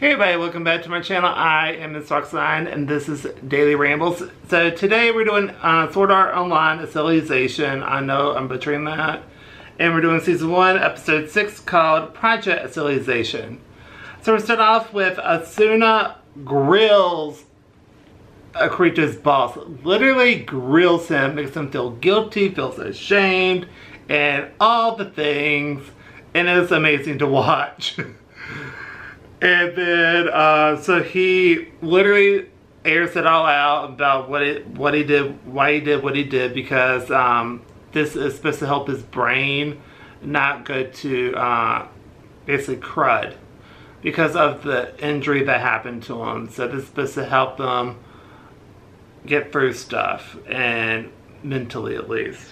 Hey everybody, welcome back to my channel. I am Ms. Fox9ine and this is Daily Rambles. So today we're doing Sword Art Online: Alicization. I know I'm butchering that. And we're doing Season 1, Episode 6 called Project Alicization. So we start off with Asuna grills Kirito's boss. Literally grills him, makes him feel guilty, feels ashamed, and all the things. And it's amazing to watch. And then, so he literally airs it all out about what he did, why he did what he did, because this is supposed to help his brain not go to basically crud because of the injury that happened to him. So this is supposed to help them get through stuff, and mentally at least.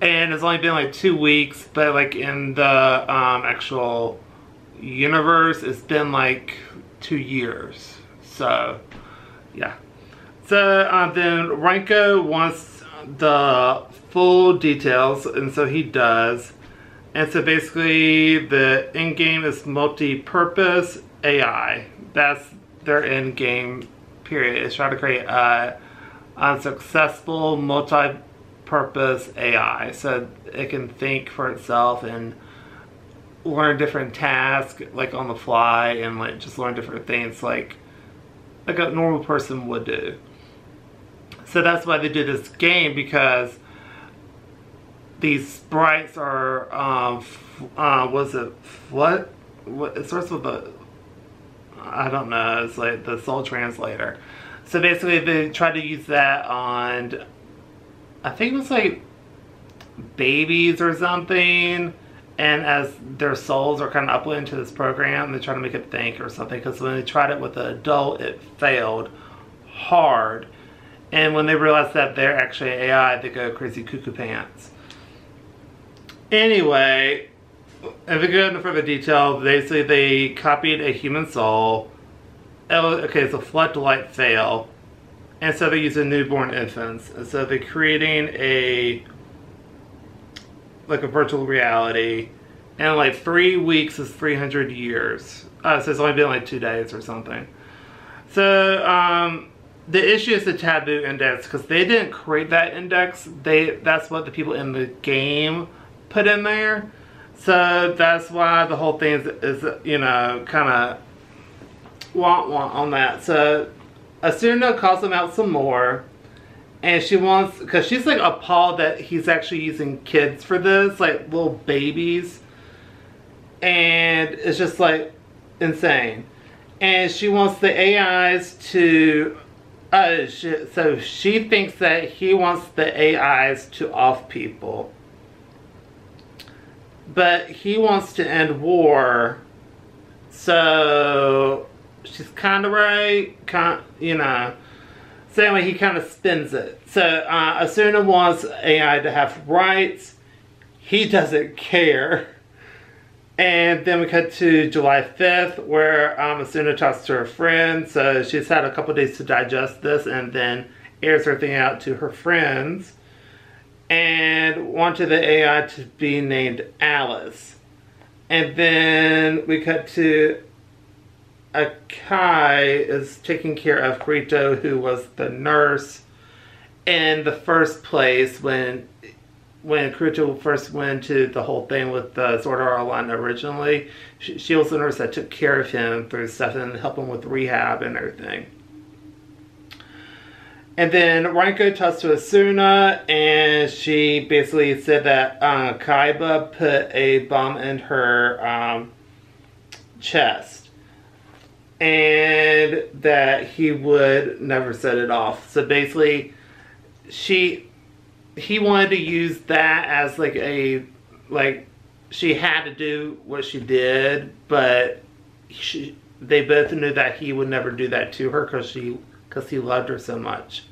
And it's only been like 2 weeks, but like in the actual universe it's been like 2 years, so yeah. So then Rinko wants the full details, and so he does. And so basically the end game is multi-purpose AI. That's their end game, period. It's trying to create a unsuccessful multi-purpose AI so it can think for itself and learn different tasks like on the fly, and like just learn different things like a normal person would do. So that's why they did this game, because these sprites are it starts with a, I don't know, it's like the Soul Translator. So basically they tried to use that on, I think it was like babies or something. And as their souls are kind of uploaded to this program, they're trying to make it think or something. Because when they tried it with an adult, it failed hard. And when they realized that they're actually AI, they go crazy cuckoo pants. Anyway, if we go into further detail, basically they copied a human soul. Okay, so flood to light fail. And so they're using newborn infants. And so they're creating a, like a virtual reality, and like 3 weeks is 300 years. So it's only been like 2 days or something. So the issue is the taboo index, because they didn't create that index. That's what the people in the game put in there. So that's why the whole thing is you know, kind of want on that. So Asuna calls them out some more. And she wants, because she's like appalled that he's actually using kids for this, like little babies. And it's just like insane. And she wants the AIs to, so she thinks that he wants the AIs to off people. But he wants to end war. So she's kind of right, you know. So anyway, he kind of spins it. So Asuna wants AI to have rights. He doesn't care. And then we cut to July 5th, where Asuna talks to her friend. So she's had a couple days to digest this, and then airs her thing out to her friends. And wanted the AI to be named Alice. And then we cut to Akai is taking care of Kirito, who was the nurse in the first place when Kirito first went to the whole thing with the Sword Art Online originally. She was the nurse that took care of him through stuff and helped him with rehab and everything. And then Rinko talks to Asuna, and she basically said that Kaiba put a bomb in her chest. And that he would never set it off. So basically, he wanted to use that as like a, like she had to do what she did, but they both knew that he would never do that to her because he loved her so much.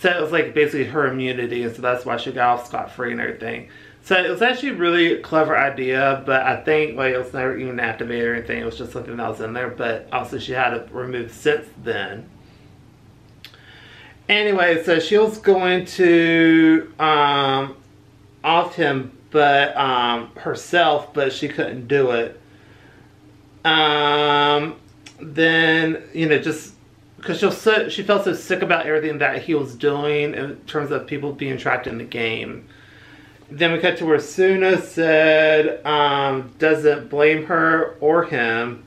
So it was like basically her immunity, and so that's why she got off scot-free and everything. So it was actually a really clever idea, but I think like it was never even activated or anything. It was just something that was in there, but also she had it removed since then. Anyway, so she was going to off him, but herself, but she couldn't do it. then, you know, just because she felt so sick about everything that he was doing in terms of people being trapped in the game. Then we cut to where Asuna said doesn't blame her or him.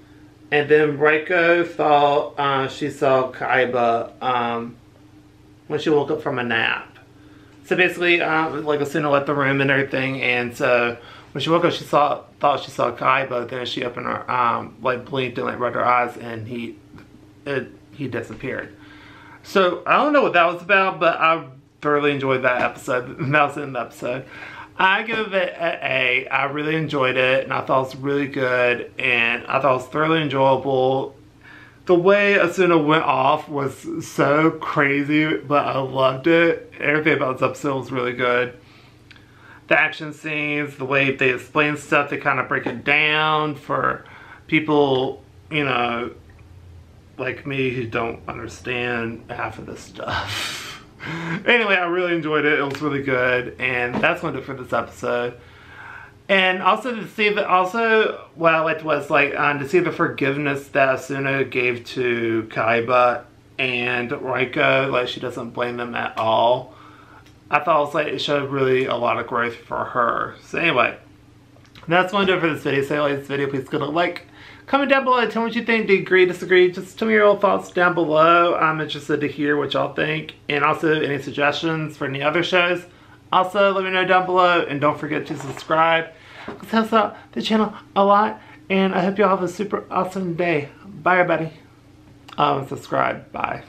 And then Reiko thought she saw Kaiba when she woke up from a nap. So basically, like, Asuna left the room and everything, and so when she woke up, she thought she saw Kaiba. Then she opened her, like, blinked and, like, rubbed her eyes, and he disappeared. So I don't know what that was about, but I thoroughly enjoyed that episode. That was in the episode. I give it an A. I really enjoyed it, and I thought it was really good, and I thought it was thoroughly enjoyable. The way Asuna went off was so crazy, but I loved it. Everything about this episode was really good. The action scenes, the way they explain stuff, they kind of break it down for people, you know, like me, who don't understand half of this stuff. Anyway, I really enjoyed it. It was really good, and that's what I did for this episode. And also to see that, also what I liked was, like, to see the forgiveness that Asuna gave to Kaiba and Reiko. Like, she doesn't blame them at all. I thought it was, like, it showed really a lot of growth for her. So anyway, that's what I did for this video. So if you like this video, please give it a like. Comment down below, tell me what you think. Do you agree, disagree? Just tell me your old thoughts down below. I'm interested to hear what y'all think. And also, any suggestions for any other shows. Also, let me know down below. And don't forget to subscribe, because it helps out the channel a lot. And I hope y'all have a super awesome day. Bye, everybody. Subscribe. Bye.